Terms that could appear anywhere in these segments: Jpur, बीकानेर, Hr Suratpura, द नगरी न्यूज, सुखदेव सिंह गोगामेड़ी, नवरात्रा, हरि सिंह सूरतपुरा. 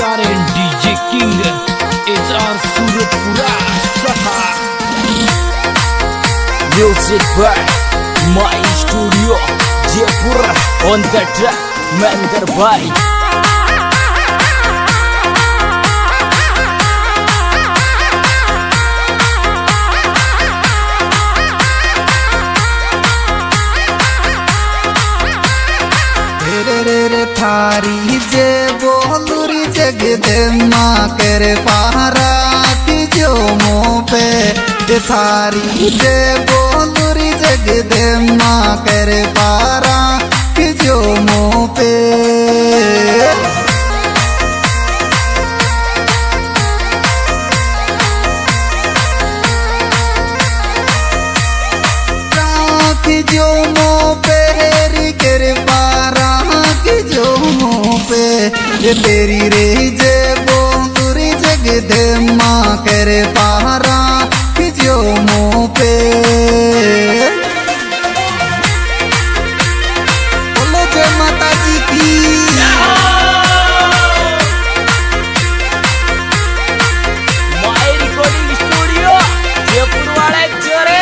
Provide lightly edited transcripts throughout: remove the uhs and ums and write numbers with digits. Star and DJ king HR Suratpura सहा music by my studio Jaipur on the track Mahendra भाई। थारी जे बोलूरी जग दे माँ कर पारा की जो मुँह पे थारी जे बोलूरी जग दे माँ कर पारा की जो मुँह पे तेरी रे जे बोंदुरी जग दे माँ करे पारा कि जो मुँह पे बोलो जय माता जी की। माई रिकॉर्डिंग स्टूडियो जयपुर वाले जोरे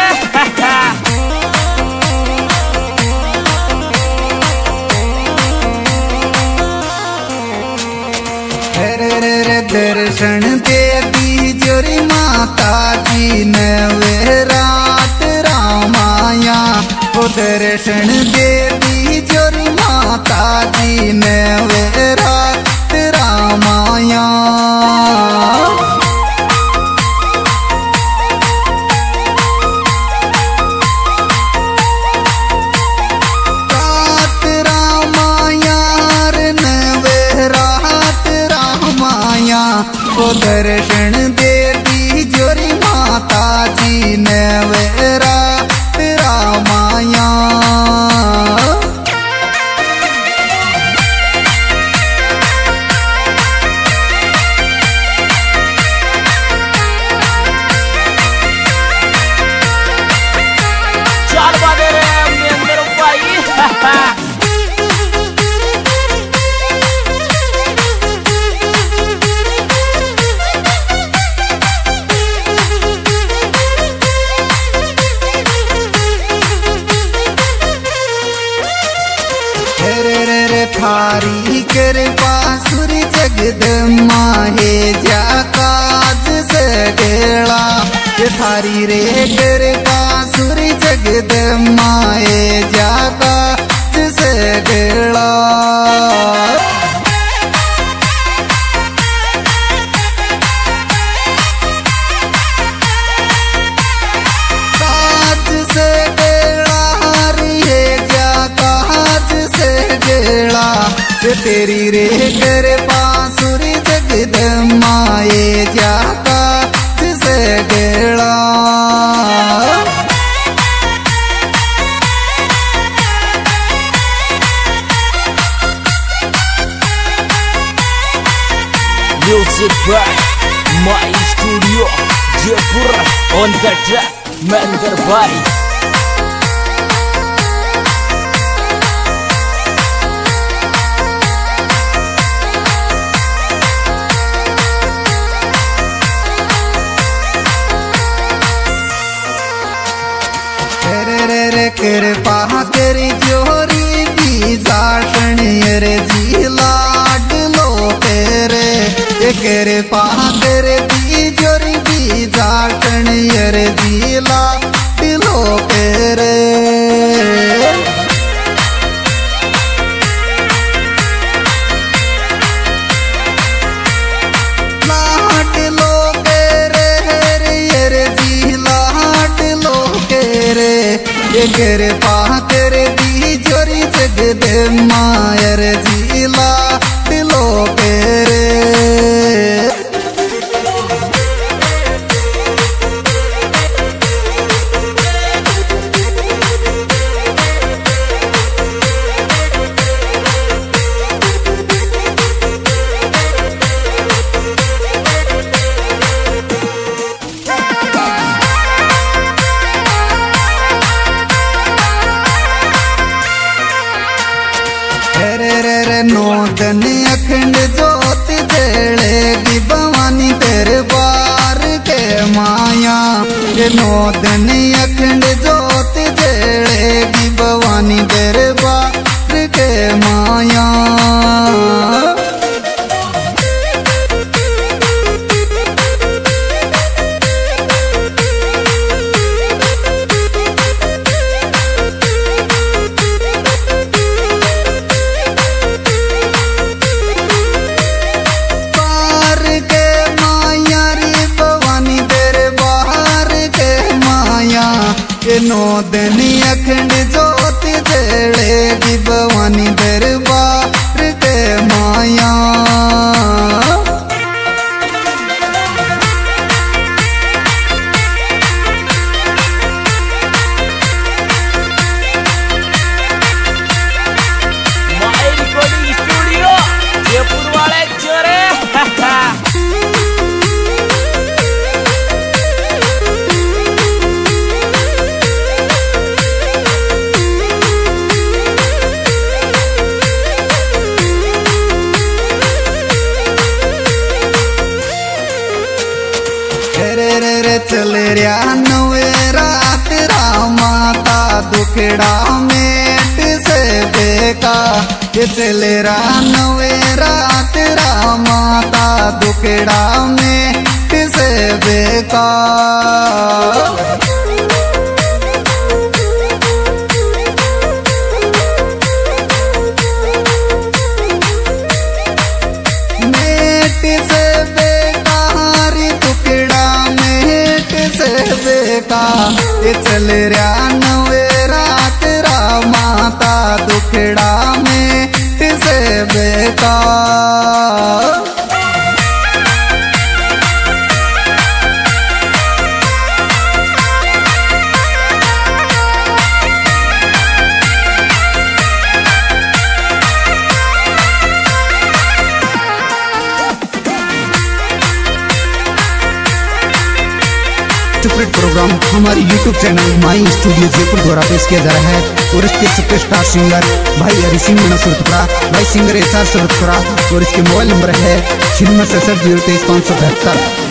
दर्शन दे दी जोरी माता जी ने वे रात रामाया। वो दर्शन दे दी जोरी माता जी ने वे रात रामाया। दर्शन दे दी जोरी माता जी ने वे रात रामाया। थारी कृपा सूरी जगदम्मा हे जा काज सकेला। थारी रे कृपा सूरी जगदम्मा हे जा काज सकेला। तेरी रे कृपा सूरी जगदम्मा ये जाता से गला। Music by my studio Jaipur on the track Mahendra भाई। कृपा करी जोरी बीजा शनियर जी लाड लो तेरे। कृपा कर दी जोरी बीजा शनियर जी लाड लो तेरे। कृपा कर दी जोरी जगदम्मा यार जी लाड लो तेरे। नौतन अखंड ज्योति देगी भवानी तेरे बार के माया के नौदन अखंड ज्योति देगी भवानी तेरे बार के माया। नौदनी अखंड ज्योति जड़ेगी भवानी दरबार के माया। स्टूडियो जयपुर वाले जोरे चल रहा नवरात्रा माता दुखड़ा मेट से बेका। चल रहा नवरात्रा माता दुखड़ा मेट से बेका। चल रहा नवरात्रा माता दुखड़ा में से बेका। प्रोग्राम हमारे YouTube channel my studio Jaipur द्वारा पेश किया जा रहा है और इसके सुपरस्टार सिंगर भाई हरि सिंह सूरतपुरा, भाई सिंगर एच आर सूरतपुरा और इसके मोबाइल नंबर है 9667 023 573।